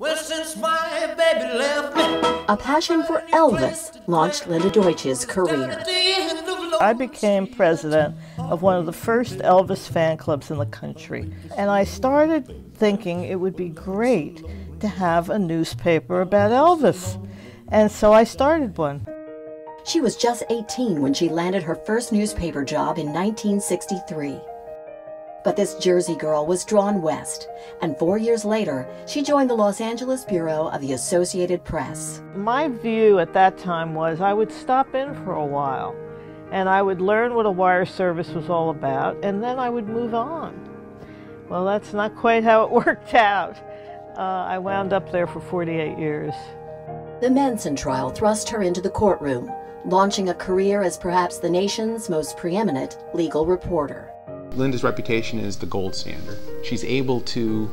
Well, since my baby left me, a passion for Elvis launched Linda Deutsch's career. I became president of one of the first Elvis fan clubs in the country, and I started thinking it would be great to have a newspaper about Elvis, and so I started one. She was just 18 when she landed her first newspaper job in 1963. But this Jersey girl was drawn west, and 4 years later, she joined the Los Angeles Bureau of the Associated Press. My view at that time was I would stop in for a while, and I would learn what a wire service was all about, and then I would move on. Well, that's not quite how it worked out. I wound up there for 48 years. The Menson trial thrust her into the courtroom, launching a career as perhaps the nation's most preeminent legal reporter. Linda's reputation is the gold standard. She's able to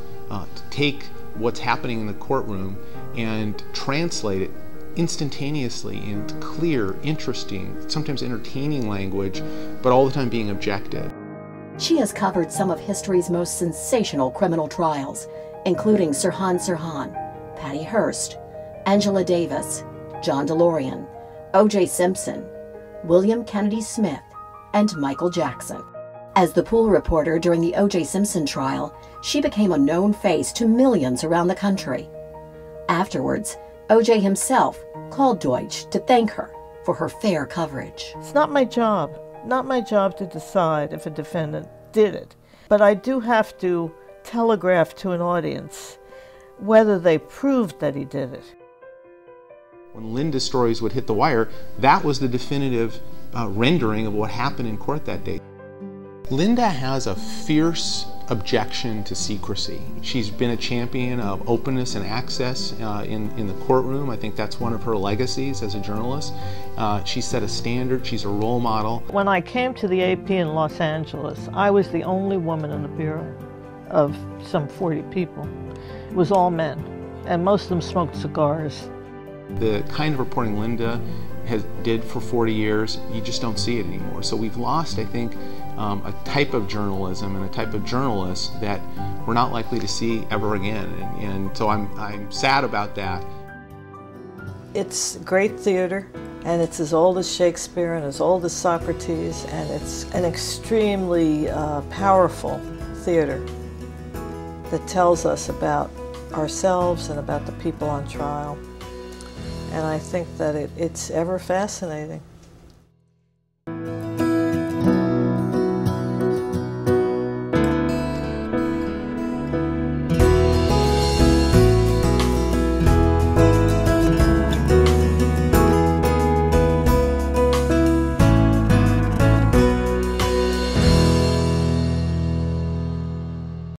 take what's happening in the courtroom and translate it instantaneously into clear, interesting, sometimes entertaining language, but all the time being objective. She has covered some of history's most sensational criminal trials, including Sirhan Sirhan, Patty Hearst, Angela Davis, John DeLorean, O.J. Simpson, William Kennedy Smith, and Michael Jackson. As the pool reporter during the O.J. Simpson trial, she became a known face to millions around the country. Afterwards, O.J. himself called Deutsch to thank her for her fair coverage. It's not my job to decide if a defendant did it, but I do have to telegraph to an audience whether they proved that he did it. When Linda's stories would hit the wire, that was the definitive rendering of what happened in court that day. Linda has a fierce objection to secrecy. She's been a champion of openness and access in the courtroom. I think that's one of her legacies as a journalist. She set a standard. She's a role model. When I came to the AP in Los Angeles, I was the only woman in the bureau of some 40 people. It was all men, and most of them smoked cigars. The kind of reporting Linda did for 40 years, you just don't see it anymore. So we've lost, I think, a type of journalism and a type of journalists that we're not likely to see ever again. And so I'm sad about that. It's great theater, and it's as old as Shakespeare and as old as Socrates, and it's an extremely powerful theater that tells us about ourselves and about the people on trial. And I think that it's ever fascinating.